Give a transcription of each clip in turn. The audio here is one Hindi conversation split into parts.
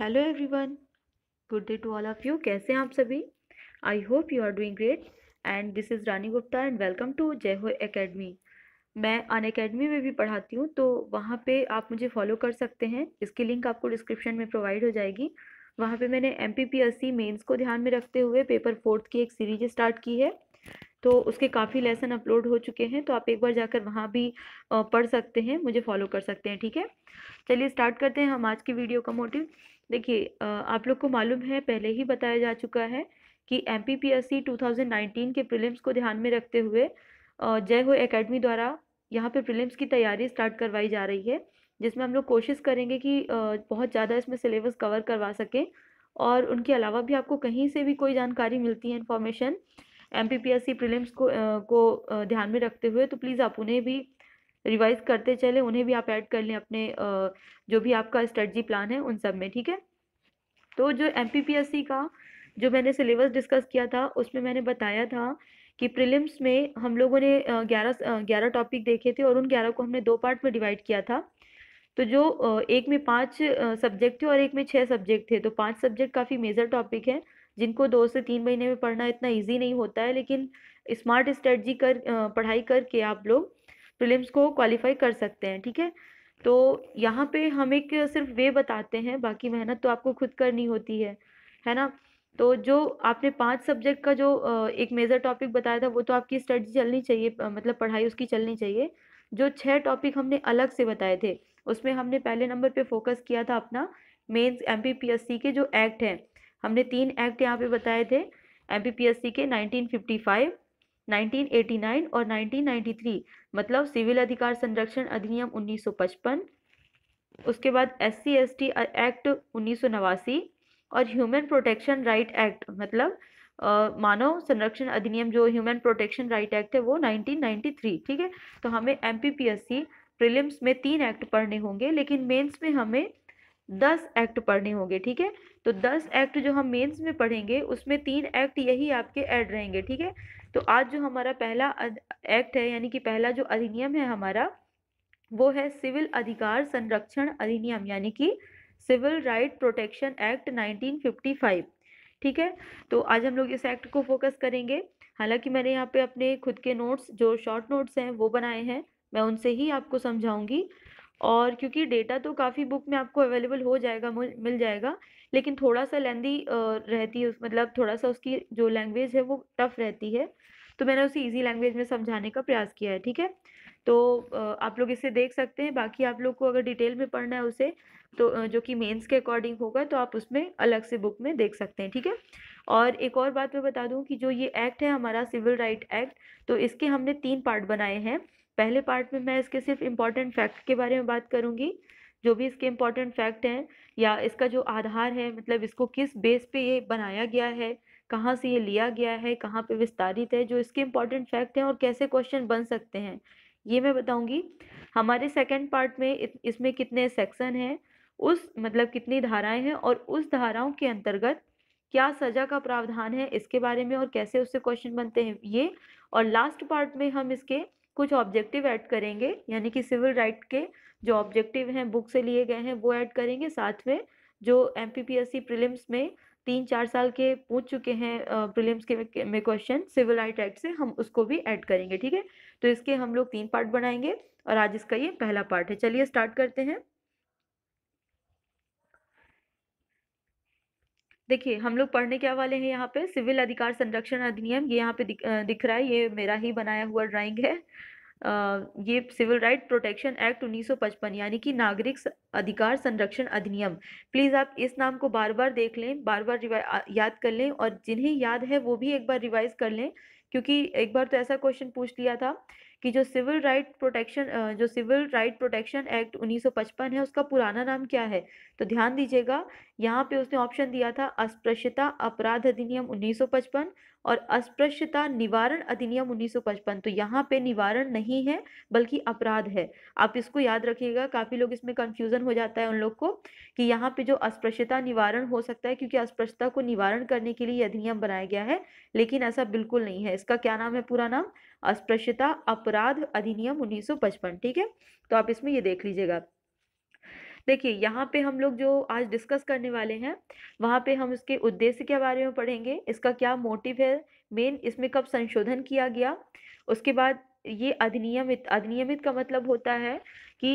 Hello everyone, good day to all of you. कैसे हैं आप सभी? I hope you are doing great. And this is Rani Gupta and welcome to Jai Ho academy. मैं अन एकेडमी में भी पढ़ाती हूँ, तो वहाँ पे आप मुझे फॉलो कर सकते हैं। इसकी लिंक आपको डिस्क्रिप्शन में प्रोवाइड हो जाएगी। वहाँ पे मैंने MPPSC मेन्स को ध्यान में रखते हुए पेपर 4 की एक सीरीज स्टार्ट की है, तो उसके काफ़ी लेसन अपलोड हो चुके हैं, तो आप एक बार जाकर वहाँ भी पढ़ सकते हैं, मुझे फॉलो कर सकते हैं। ठीक है, चलिए स्टार्ट करते हैं हम आज की वीडियो का मोटिव। देखिए, आप लोग को मालूम है, पहले ही बताया जा चुका है कि MPPSC 2019 के प्रीलिम्स को ध्यान में रखते हुए जय हो एकेडमी द्वारा यहाँ पे प्रीलिम्स की तैयारी स्टार्ट करवाई जा रही है, जिसमें हम लोग कोशिश करेंगे कि बहुत ज़्यादा इसमें सिलेबस कवर करवा सकें। और उनके अलावा भी आपको कहीं से भी कोई जानकारी मिलती है, इन्फॉर्मेशन MPPSC प्रीलिम्स को ध्यान में रखते हुए, तो प्लीज़ आप उन्हें भी रिवाइज़ करते चले, उन्हें भी आप ऐड कर लें अपने जो भी आपका स्ट्रेटजी प्लान है उन सब में। ठीक है, तो जो MPPSC का जो मैंने सिलेबस डिस्कस किया था, उसमें मैंने बताया था कि प्रीलिम्स में हम लोगों ने 11 टॉपिक देखे थे, और उन 11 को हमने 2 पार्ट में डिवाइड किया था। तो जो एक में 5 सब्जेक्ट थे और एक में 6 सब्जेक्ट थे। तो 5 सब्जेक्ट काफ़ी मेजर टॉपिक है, जिनको 2 से 3 महीने में पढ़ना इतना ईजी नहीं होता है, लेकिन स्मार्ट स्ट्रेटजी पढ़ाई करके आप लोग प्रीलिम्स को क्वालिफाई कर सकते हैं। ठीक है, तो यहाँ पे हम एक सिर्फ वे बताते हैं, बाकी मेहनत तो आपको खुद करनी होती है ना। तो जो आपने 5 सब्जेक्ट का जो एक मेजर टॉपिक बताया था, वो तो आपकी स्ट्रेटजी चलनी चाहिए, मतलब पढ़ाई उसकी चलनी चाहिए। जो 6 टॉपिक हमने अलग से बताए थे, उसमें हमने पहले नंबर पर फोकस किया था अपना मेन्स MPPSC के जो एक्ट हैं। हमने 3 एक्ट यहाँ पे बताए थे MPPSC के, 1955, 1989 और 1993, मतलब सिविल अधिकार संरक्षण अधिनियम 1955, उसके बाद SC/ST एक्ट 1989 और ह्यूमन प्रोटेक्शन राइट एक्ट, मतलब मानव संरक्षण अधिनियम जो ह्यूमन प्रोटेक्शन राइट एक्ट है वो 1993। ठीक है, तो हमें MPPSC प्रीलिम्स में 3 एक्ट पढ़ने होंगे, लेकिन मेंस में हमें 10 एक्ट पढ़ने होंगे। ठीक है, तो 10 एक्ट जो हम मेंस में पढ़ेंगे, उसमें 3 एक्ट यही आपके ऐड रहेंगे। ठीक है, तो आज जो हमारा पहला एक्ट है, यानी कि पहला जो अधिनियम है हमारा, वो है सिविल अधिकार संरक्षण अधिनियम, यानी कि सिविल राइट प्रोटेक्शन एक्ट 1955। ठीक है, तो आज हम लोग इस एक्ट को फोकस करेंगे। हालांकि मैंने यहाँ पे अपने खुद के नोट्स, जो शॉर्ट नोट्स हैं वो बनाए हैं, मैं उनसे ही आपको समझाऊँगी। और क्योंकि डेटा तो काफ़ी बुक में आपको अवेलेबल हो जाएगा, मिल जाएगा, लेकिन थोड़ा सा लेंदी रहती है, मतलब थोड़ा सा उसकी जो लैंग्वेज है वो टफ रहती है, तो मैंने उसे इजी लैंग्वेज में समझाने का प्रयास किया है। ठीक है, तो आप लोग इसे देख सकते हैं। बाकी आप लोग को अगर डिटेल में पढ़ना है उसे, तो जो कि मेंस के अकॉर्डिंग होगा, तो आप उसमें अलग से बुक में देख सकते हैं। ठीक है, और एक और बात मैं बता दूँ कि जो ये एक्ट है हमारा सिविल राइट एक्ट, तो इसके हमने 3 पार्ट बनाए हैं। पहले पार्ट में मैं इसके सिर्फ इम्पॉर्टेंट फैक्ट के बारे में बात करूंगी, जो भी इसके इम्पॉर्टेंट फैक्ट हैं, या इसका जो आधार है, मतलब इसको किस बेस पे ये बनाया गया है, कहाँ से ये लिया गया है, कहाँ पे विस्तारित है, जो इसके इम्पॉर्टेंट फैक्ट हैं और कैसे क्वेश्चन बन सकते हैं, ये मैं बताऊंगी। हमारे सेकेंड पार्ट में इसमें कितने सेक्शन हैं, उस मतलब कितनी धाराएँ हैं, और उस धाराओं के अंतर्गत क्या सज़ा का प्रावधान है इसके बारे में, और कैसे उससे क्वेश्चन बनते हैं ये। और लास्ट पार्ट में हम इसके कुछ ऑब्जेक्टिव ऐड करेंगे, यानी कि सिविल राइट के जो ऑब्जेक्टिव हैं बुक से लिए गए हैं वो ऐड करेंगे। साथ में जो MPPSC प्रीलिम्स में 3-4 साल के पूछ चुके हैं प्रीलिम्स के में क्वेश्चन सिविल राइट एक्ट से, हम उसको भी ऐड करेंगे। ठीक है, तो इसके हम लोग 3 पार्ट बनाएंगे, और आज इसका ये पहला पार्ट है। चलिए स्टार्ट करते हैं। देखिए, हम लोग पढ़ने क्या वाले हैं यहाँ पे, सिविल अधिकार संरक्षण अधिनियम। ये यहाँ पे दिख रहा है, ये मेरा ही बनाया हुआ ड्राइंग है। ये सिविल राइट प्रोटेक्शन एक्ट 1955, यानी कि नागरिक अधिकार संरक्षण अधिनियम। प्लीज़ आप इस नाम को बार बार देख लें, बार बार याद कर लें, और जिन्हें याद है वो भी एक बार रिवाइज़ कर लें, क्योंकि एक बार तो ऐसा क्वेश्चन पूछ लिया था कि जो सिविल राइट प्रोटेक्शन एक्ट 1955 है, उसका पुराना नाम क्या है। तो ध्यान दीजिएगा, यहाँ पे उसने ऑप्शन दिया था अस्पृश्यता अपराध अधिनियम 1955 और अस्पृश्यता निवारण अधिनियम 1955। तो यहाँ पे निवारण नहीं है, बल्कि अपराध है। आप इसको याद रखिएगा, काफ़ी लोग इसमें कंफ्यूजन हो जाता है उन लोग को, कि यहाँ पे जो अस्पृश्यता निवारण हो सकता है, क्योंकि अस्पृश्यता को निवारण करने के लिए यह अधिनियम बनाया गया है, लेकिन ऐसा बिल्कुल नहीं है। इसका क्या नाम है, पूरा नाम अस्पृश्यता अपराध अधिनियम 1955। ठीक है, तो आप इसमें ये देख लीजिएगा। देखिए यहाँ पे हम लोग जो आज डिस्कस करने वाले हैं वहाँ पे हम इसके उद्देश्य के बारे में पढ़ेंगे, इसका क्या मोटिव है मेन, इसमें कब संशोधन किया गया, उसके बाद ये अधिनियमित का मतलब होता है कि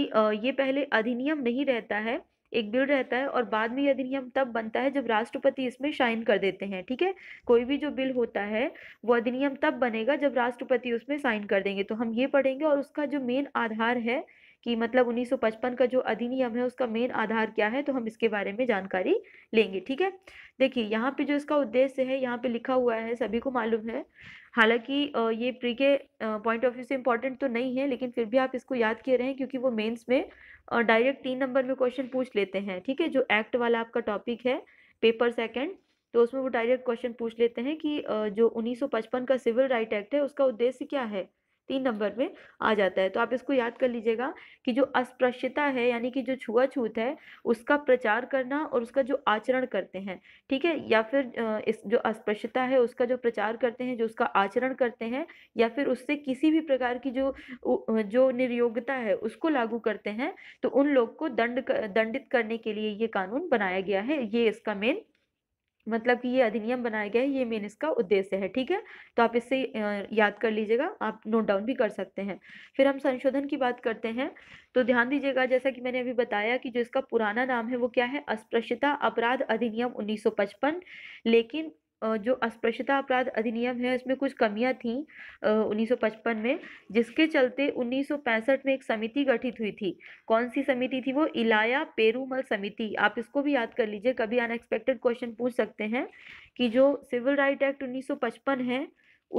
ये पहले अधिनियम नहीं रहता है, एक बिल रहता है और बाद में ये अधिनियम तब बनता है जब राष्ट्रपति इसमें साइन कर देते हैं। ठीक है, कोई भी जो बिल होता है वो अधिनियम तब बनेगा जब राष्ट्रपति उसमें साइन कर देंगे। तो हम ये पढ़ेंगे और उसका जो मेन आधार है कि मतलब 1955 का जो अधिनियम है उसका मेन आधार क्या है, तो हम इसके बारे में जानकारी लेंगे। ठीक है, देखिए यहाँ पे जो इसका उद्देश्य है यहाँ पे लिखा हुआ है, सभी को मालूम है, हालांकि ये प्री के पॉइंट ऑफ व्यू से इम्पॉर्टेंट तो नहीं है लेकिन फिर भी आप इसको याद किए रहें क्योंकि वो मेंस में डायरेक्ट 3 नंबर में क्वेश्चन पूछ लेते हैं। ठीक है, जो एक्ट वाला आपका टॉपिक है पेपर सेकेंड, तो उसमें वो डायरेक्ट क्वेश्चन पूछ लेते हैं कि जो 1955 का सिविल राइट एक्ट है उसका उद्देश्य क्या है, 3 नंबर में आ जाता है। तो आप इसको याद कर लीजिएगा कि जो अस्पृश्यता है यानी कि जो छुआछूत है उसका प्रचार करना और उसका जो आचरण करते हैं, ठीक है, या फिर इस जो अस्पृश्यता है उसका जो प्रचार करते हैं, जो उसका आचरण करते हैं, या फिर उससे किसी भी प्रकार की जो निर्योग्यता है उसको लागू करते हैं, तो उन लोग को दंडित करने के लिए ये कानून बनाया गया है। ये इसका मेन मतलब कि ये अधिनियम बनाया गया है, ये मेन इसका उद्देश्य है। ठीक है, तो आप इससे याद कर लीजिएगा, आप नोट डाउन भी कर सकते हैं। फिर हम संशोधन की बात करते हैं, तो ध्यान दीजिएगा जैसा कि मैंने अभी बताया कि जो इसका पुराना नाम है वो क्या है, अस्पृश्यता अपराध अधिनियम 1955। लेकिन जो अस्पृश्यता अपराध अधिनियम है इसमें कुछ कमियां थीं 1955 में, जिसके चलते 1965 में एक समिति गठित हुई थी। कौन सी समिति थी वो, इलाया पेरूमल समिति। आप इसको भी याद कर लीजिए, कभी अनएक्सपेक्टेड क्वेश्चन पूछ सकते हैं कि जो सिविल राइट एक्ट 1955 है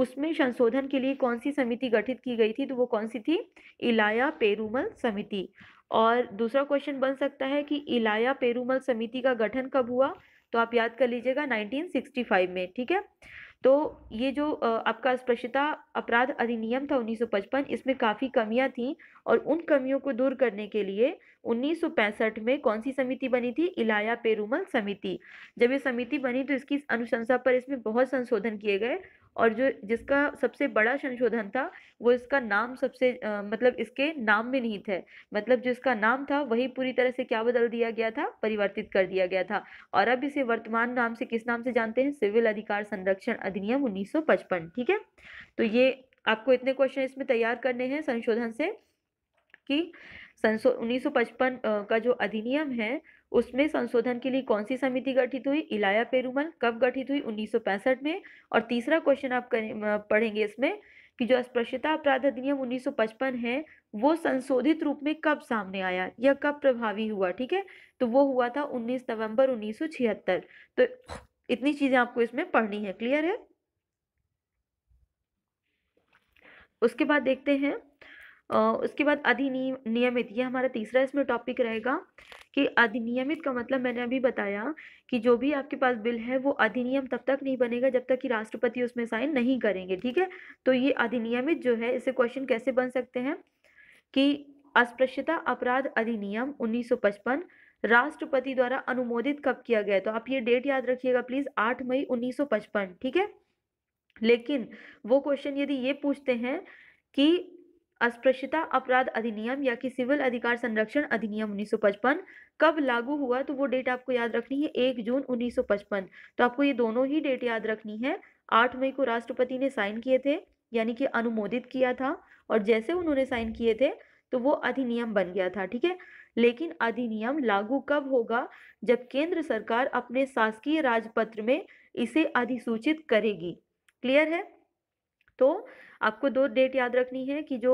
उसमें संशोधन के लिए कौन सी समिति गठित की गई थी, तो वो कौन सी थी, इलाया पेरूमल समिति। और दूसरा क्वेश्चन बन सकता है कि इलाया पेरूमल समिति का गठन कब हुआ, तो आप याद कर लीजिएगा 1965 में। ठीक है, तो ये जो आपका अस्पृश्यता अपराध अधिनियम था 1955, इसमें काफ़ी कमियां थीं और उन कमियों को दूर करने के लिए 1965 में कौन सी समिति बनी थी, इलाया पेरूमल समिति। जब ये समिति बनी तो इसकी अनुशंसा पर इसमें बहुत संशोधन किए गए और जो जिसका सबसे बड़ा संशोधन था वो इसका नाम सबसे मतलब इसके नाम में निहित है, मतलब जो इसका नाम था वही पूरी तरह से क्या बदल दिया गया था, परिवर्तित कर दिया गया था। और अब इसे वर्तमान नाम से किस नाम से जानते हैं, सिविल अधिकार संरक्षण अधिनियम 1955। ठीक है, तो ये आपको इतने क्वेश्चन इसमें तैयार करने हैं संशोधन से कि 1955 का जो अधिनियम है उसमें संशोधन के लिए कौन सी समिति गठित हुई, इलाया पेरूमल, कब गठित हुई, 1965 में। और तीसरा क्वेश्चन आप पढ़ेंगे इसमें कि जो अस्पृश्यता अपराध अधिनियम 1955 है वो संशोधित रूप में कब सामने आया या कब प्रभावी हुआ। ठीक है, तो वो हुआ था 19 नवंबर 1976। तो इतनी चीज़ें आपको इसमें पढ़नी है। क्लियर है? उसके बाद देखते हैं, उसके बाद अधिनियमित, ये हमारा तीसरा इसमें टॉपिक रहेगा कि अधिनियमित का मतलब मैंने अभी बताया कि जो भी आपके पास बिल है वो अधिनियम तब तक नहीं बनेगा जब तक कि राष्ट्रपति उसमें साइन नहीं करेंगे। ठीक है, तो ये अधिनियमित जो है इससे क्वेश्चन कैसे बन सकते हैं कि अस्पृश्यता अपराध अधिनियम 1955 राष्ट्रपति द्वारा अनुमोदित कब किया गया, तो आप ये डेट याद रखिएगा प्लीज़, 8 मई 1955। ठीक है, लेकिन वो क्वेश्चन यदि ये पूछते हैं कि अस्पृश्यता अपराध अधिनियम या कि सिविल अधिकार संरक्षण अधिनियम 1955 कब लागू हुआ, तो वो डेट आपको याद रखनी है 1 जून 1955। तो आपको ये दोनों ही डेट याद रखनी है। 8 मई को राष्ट्रपति ने साइन किए थे यानी कि अनुमोदित किया था, और जैसे उन्होंने साइन किए थे तो वो अधिनियम बन गया था। ठीक है, लेकिन अधिनियम लागू कब होगा, जब केंद्र सरकार अपने शासकीय राजपत्र में इसे अधिसूचित करेगी। क्लियर है? तो आपको 2 डेट याद रखनी है कि जो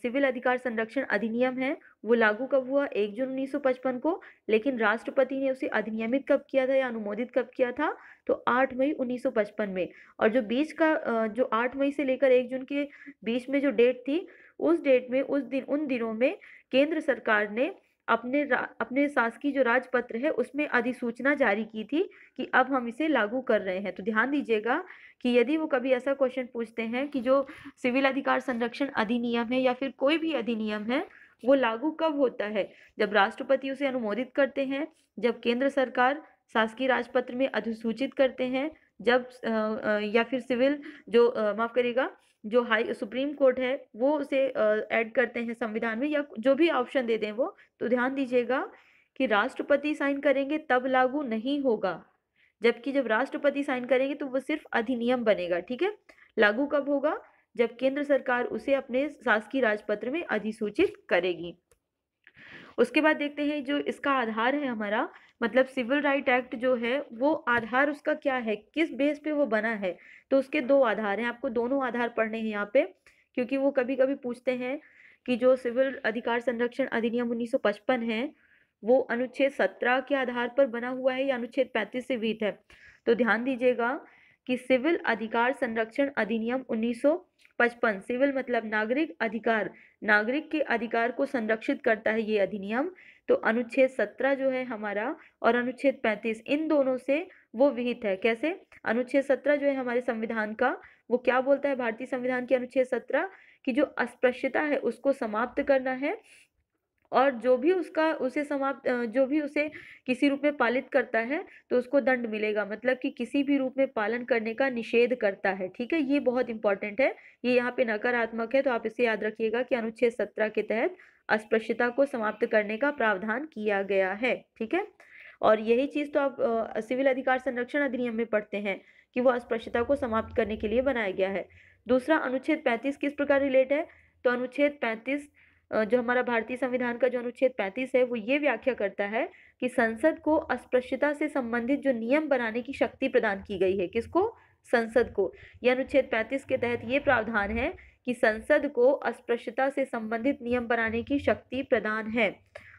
सिविल अधिकार संरक्षण अधिनियम है वो लागू कब हुआ, 1 जून 1955 को, लेकिन राष्ट्रपति ने उसे अधिनियमित कब किया था या अनुमोदित कब किया था, तो 8 मई 1955 में। और जो बीच का जो 8 मई से लेकर 1 जून के बीच में जो डेट थी उस डेट में उन दिनों में केंद्र सरकार ने अपने शासकीय जो राजपत्र है उसमें अधिसूचना जारी की थी कि अब हम इसे लागू कर रहे हैं। तो ध्यान दीजिएगा कि यदि वो कभी ऐसा क्वेश्चन पूछते हैं कि जो सिविल अधिकार संरक्षण अधिनियम है या फिर कोई भी अधिनियम है वो लागू कब होता है, जब राष्ट्रपति उसे अनुमोदित करते हैं, जब केंद्र सरकार शासकीय राजपत्र में अधिसूचित करते हैं, जब या फिर सिविल जो माफ़ करिएगा जो हाई सुप्रीम कोर्ट है वो उसे ऐड करते हैं संविधान में, या जो भी ऑप्शन दे दें वो। तो ध्यान दीजिएगा कि राष्ट्रपति साइन करेंगे तब लागू नहीं होगा, जबकि जब राष्ट्रपति साइन करेंगे तो वो सिर्फ अधिनियम बनेगा। ठीक है, लागू कब होगा? जब केंद्र सरकार उसे अपने शासकीय राजपत्र में अधिसूचित करेगी। उसके बाद देखते हैं जो इसका आधार है हमारा, मतलब सिविल राइट एक्ट जो है वो आधार उसका क्या है, किस बेस पे वो बना है, तो उसके दो आधार हैं। आपको दोनों आधार पढ़ने हैं यहाँ पे, क्योंकि वो कभी कभी पूछते हैं कि जो सिविल अधिकार संरक्षण अधिनियम 1955 है वो अनुच्छेद 17 के आधार पर बना हुआ है या अनुच्छेद 35 से विहित है। तो ध्यान दीजिएगा कि सिविल अधिकार संरक्षण अधिनियम 1955, सिविल मतलब नागरिक अधिकार, नागरिक के अधिकार को संरक्षित करता है ये अधिनियम। तो अनुच्छेद 17 जो है हमारा और अनुच्छेद 35, इन दोनों से वो विहित है। कैसे? अनुच्छेद 17 जो है हमारे संविधान का, वो क्या बोलता है भारतीय संविधान के अनुच्छेद 17 कि जो अस्पृश्यता है उसको समाप्त करना है, और जो भी उसका उसे समाप्त, जो भी उसे किसी रूप में पालित करता है तो उसको दंड मिलेगा, मतलब कि किसी भी रूप में पालन करने का निषेध करता है। ठीक है, ये बहुत इंपॉर्टेंट है, ये यहाँ पे नकारात्मक है, तो आप इसे याद रखिएगा कि अनुच्छेद 17 के तहत अस्पृश्यता को समाप्त करने का प्रावधान किया गया है। ठीक है, और यही चीज़ तो आप सिविल अधिकार संरक्षण अधिनियम में पढ़ते हैं कि वो अस्पृश्यता को समाप्त करने के लिए बनाया गया है। दूसरा, अनुच्छेद 35 किस प्रकार रिलेट है? तो अनुच्छेद 35 जो हमारा भारतीय संविधान का जो अनुच्छेद 35 है वो ये व्याख्या करता है कि संसद को अस्पृश्यता से संबंधित जो नियम बनाने की शक्ति प्रदान की गई है, किसको? संसद को। यह अनुच्छेद 35 के तहत ये प्रावधान है कि संसद को अस्पृश्यता से संबंधित नियम बनाने की शक्ति प्रदान है।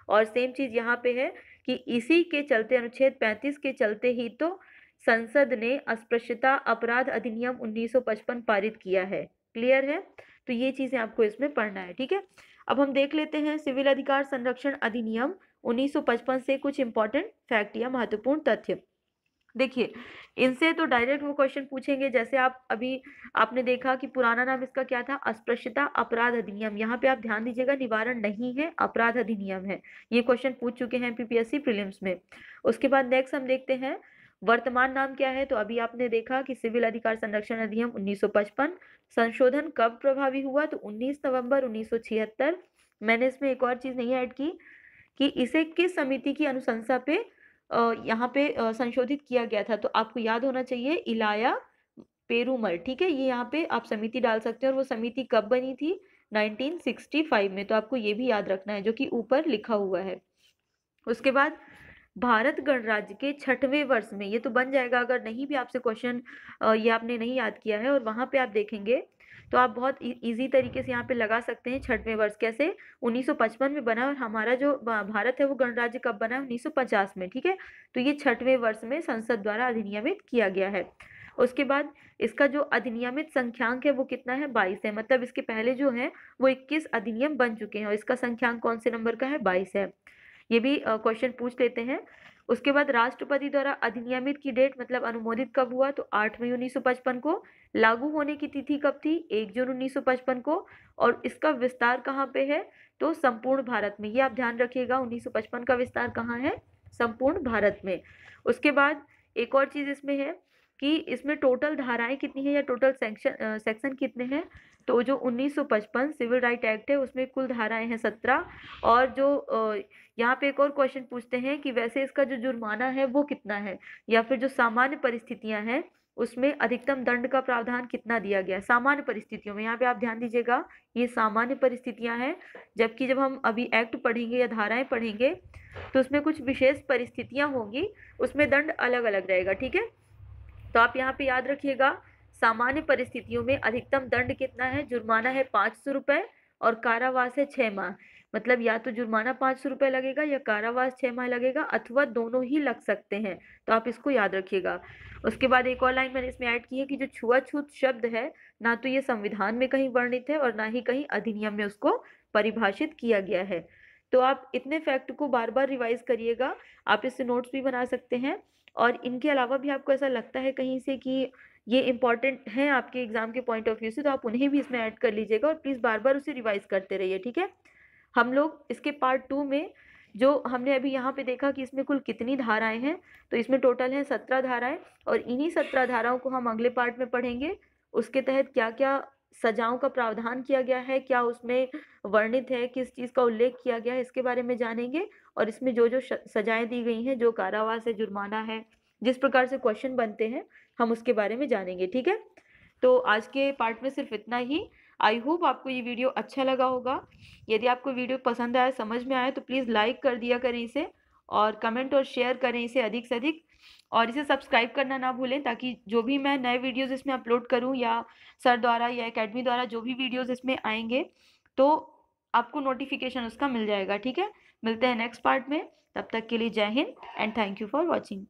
और सेम चीज़ यहाँ पे है कि इसी के चलते, अनुच्छेद 35 के चलते ही तो संसद ने अस्पृश्यता अपराध अधिनियम 1955 पारित किया है। क्लियर है? तो ये चीज़ें आपको इसमें पढ़ना है। ठीक है, अब हम देख लेते हैं सिविल अधिकार संरक्षण अधिनियम 1955 से कुछ इंपॉर्टेंट फैक्ट या महत्वपूर्ण तथ्य। देखिए, इनसे तो डायरेक्ट वो क्वेश्चन पूछेंगे, जैसे आप अभी आपने देखा कि पुराना नाम इसका क्या था, अस्पृश्यता अपराध अधिनियम। यहाँ पे आप ध्यान दीजिएगा, निवारण नहीं है, अपराध अधिनियम है। ये क्वेश्चन पूछ चुके हैं एमपीपीएससी प्रीलिम्स में। उसके बाद नेक्स्ट हम देखते हैं वर्तमान नाम क्या है। तो अभी आपने देखा कि सिविल अधिकार संरक्षण अधिनियम 1955, संशोधन कब प्रभावी हुआ? तो 19 नवंबर 1976। मैंने इसमें एक और चीज़ नहीं ऐड की कि इसे किस समिति की अनुशंसा पे यहाँ पे संशोधित किया गया था। तो आपको याद होना चाहिए इलाया पेरूमल। ठीक है, ये यहाँ पे आप समिति डाल सकते हैं, और वो समिति कब बनी थी? 1965 में। तो आपको ये भी याद रखना है, जो कि ऊपर लिखा हुआ है। उसके बाद भारत गणराज्य के 6वें वर्ष में, ये तो बन जाएगा अगर नहीं भी आपसे क्वेश्चन ये आपने नहीं याद किया है, और वहाँ पे आप देखेंगे तो आप बहुत इजी तरीके से यहाँ पे लगा सकते हैं 6वें वर्ष। कैसे? 1955 में बना, और हमारा जो भारत है वो गणराज्य कब बना है? 1950 में। ठीक है, तो ये 6वें वर्ष में संसद द्वारा अधिनियमित किया गया है। उसके बाद इसका जो अधिनियमित संख्यांक है वो कितना है? 22 है। मतलब इसके पहले जो है वो 21 अधिनियम बन चुके हैं, और इसका संख्यांक कौन से नंबर का है? 22 है। ये भी क्वेश्चन पूछ लेते हैं। उसके बाद राष्ट्रपति द्वारा अधिनियमित की डेट मतलब अनुमोदित कब हुआ? तो 8 मई 1955 को। लागू होने की तिथि कब थी? 1 जून 1955 को। और इसका विस्तार कहाँ पे है? तो संपूर्ण भारत में। ये आप ध्यान रखिएगा, 1955 का विस्तार कहाँ है? संपूर्ण भारत में। उसके बाद एक और चीज़ इसमें है कि इसमें टोटल धाराएं कितनी है या टोटल सेक्शन कितने हैं? तो जो 1955 सिविल राइट एक्ट है उसमें कुल धाराएं हैं 17। और जो यहाँ पे एक और क्वेश्चन पूछते हैं कि वैसे इसका जो जुर्माना है वो कितना है, या फिर जो सामान्य परिस्थितियां हैं उसमें अधिकतम दंड का प्रावधान कितना दिया गया है? सामान्य परिस्थितियों में, यहाँ पे आप ध्यान दीजिएगा, ये सामान्य परिस्थितियाँ हैं, जबकि जब हम अभी एक्ट पढ़ेंगे या धाराएँ पढ़ेंगे तो उसमें कुछ विशेष परिस्थितियाँ होंगी, उसमें दंड अलग अलग रहेगा। ठीक है, तो आप यहाँ पे याद रखिएगा, सामान्य परिस्थितियों में अधिकतम दंड कितना है? जुर्माना है 500 रुपये और कारावास है 6 माह। मतलब या तो जुर्माना 500 रुपये लगेगा या कारावास 6 माह लगेगा, अथवा दोनों ही लग सकते हैं। तो आप इसको याद रखिएगा। उसके बाद एक और लाइन मैंने इसमें ऐड की है कि जो छुआछूत शब्द है, ना तो ये संविधान में कहीं वर्णित है और ना ही कहीं अधिनियम में उसको परिभाषित किया गया है। तो आप इतने फैक्ट को बार बार रिवाइज करिएगा। आप इससे नोट्स भी बना सकते हैं, और इनके अलावा भी आपको ऐसा लगता है कहीं से कि ये इम्पॉर्टेंट हैं आपके एग्ज़ाम के पॉइंट ऑफ व्यू से, तो आप उन्हें भी इसमें ऐड कर लीजिएगा, और प्लीज़ बार बार उसे रिवाइज करते रहिए। ठीक है, हम लोग इसके पार्ट 2 में जो हमने अभी यहाँ पे देखा कि इसमें कुल कितनी धाराएं हैं, तो इसमें टोटल हैं 17 धाराएँ, और इन्हीं 17 धाराओं को हम अगले पार्ट में पढ़ेंगे। उसके तहत क्या क्या सजाओं का प्रावधान किया गया है, क्या उसमें वर्णित है, किस चीज़ का उल्लेख किया गया है, इसके बारे में जानेंगे। और इसमें जो जो सजाएं दी गई हैं, जो कारावास है, जुर्माना है, जिस प्रकार से क्वेश्चन बनते हैं, हम उसके बारे में जानेंगे। ठीक है, तो आज के पार्ट में सिर्फ इतना ही। आई होप आपको ये वीडियो अच्छा लगा होगा। यदि आपको वीडियो पसंद आया, समझ में आया, तो प्लीज़ लाइक कर दिया करें इसे, और कमेंट और शेयर करें इसे अधिक से अधिक, और इसे सब्सक्राइब करना ना भूलें, ताकि जो भी मैं नए वीडियोस इसमें अपलोड करूं या सर द्वारा या एकेडमी द्वारा जो भी वीडियोस इसमें आएंगे तो आपको नोटिफिकेशन उसका मिल जाएगा। ठीक है, मिलते हैं नेक्स्ट पार्ट में। तब तक के लिए Jai Hind and thank you for watching.